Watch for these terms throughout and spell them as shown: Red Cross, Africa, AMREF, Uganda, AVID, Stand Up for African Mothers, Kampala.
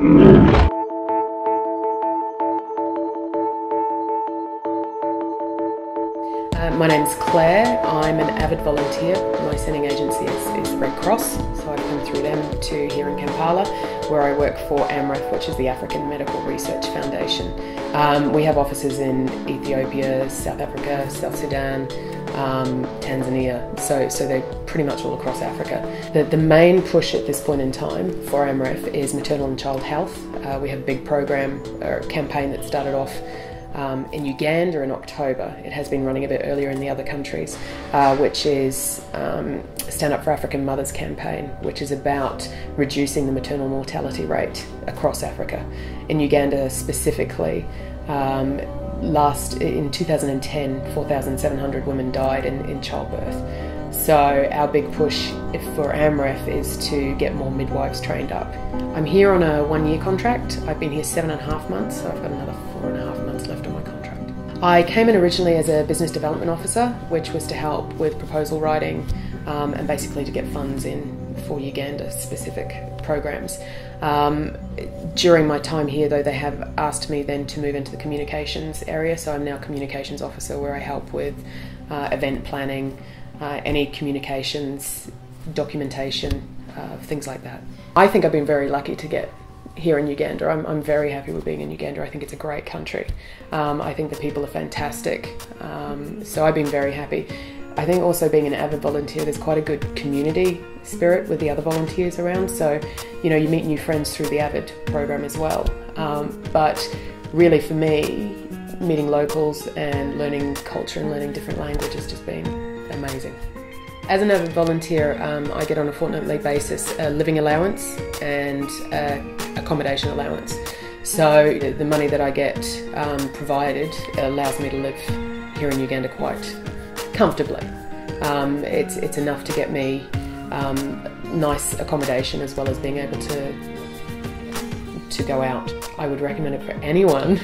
My name's Claire. I'm an AVID volunteer. My sending agency is Red Cross, so I've come through them to here in Kampala, where I work for AMREF, which is the African Medical Research Foundation. We have offices in Ethiopia, South Africa, South Sudan, Tanzania, so they're pretty much all across Africa. The main push at this point in time for AMREF is maternal and child health. We have a big program or campaign that started off in Uganda in October. It has been running a bit earlier in the other countries, which is Stand Up for African Mothers campaign, which is about reducing the maternal mortality rate across Africa. In Uganda specifically, in 2010, 4,700 women died in childbirth. So our big push for AMREF is to get more midwives trained up. I'm here on a one-year contract. I've been here 7.5 months, so I've got another 4.5 months left on my contract. I came in originally as a business development officer, which was to help with proposal writing and basically to get funds in for Uganda-specific programs. During my time here, though, they have asked me then to move into the communications area, so I'm now communications officer, where I help with event planning, any communications, documentation, things like that. I think I've been very lucky to get here in Uganda. I'm very happy with being in Uganda. I think it's a great country. I think the people are fantastic, so I've been very happy. I think also being an AVID volunteer, there's quite a good community spirit with the other volunteers around, so you meet new friends through the AVID program as well. But really for me, meeting locals and learning culture and learning different languages has just been amazing. As an AVID volunteer, I get on a fortnightly basis a living allowance and accommodation allowance. So the money that I get provided allows me to live here in Uganda quite comfortably. It's enough to get me nice accommodation as well as being able to go out. I would recommend it for anyone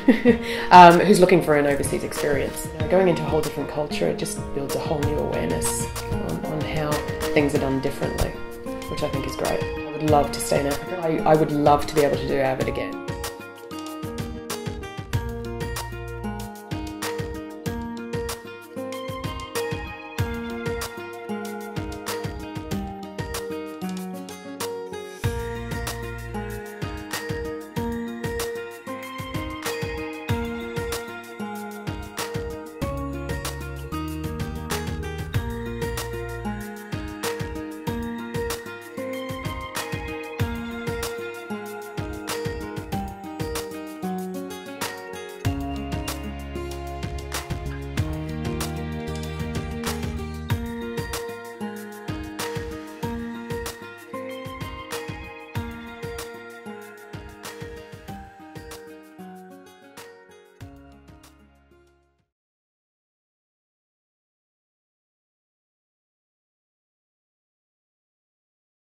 who's looking for an overseas experience. Going into a whole different culture, it just builds a whole new awareness on how things are done differently, which I think is great. I would love to stay in Africa. I would love to be able to do AVID again.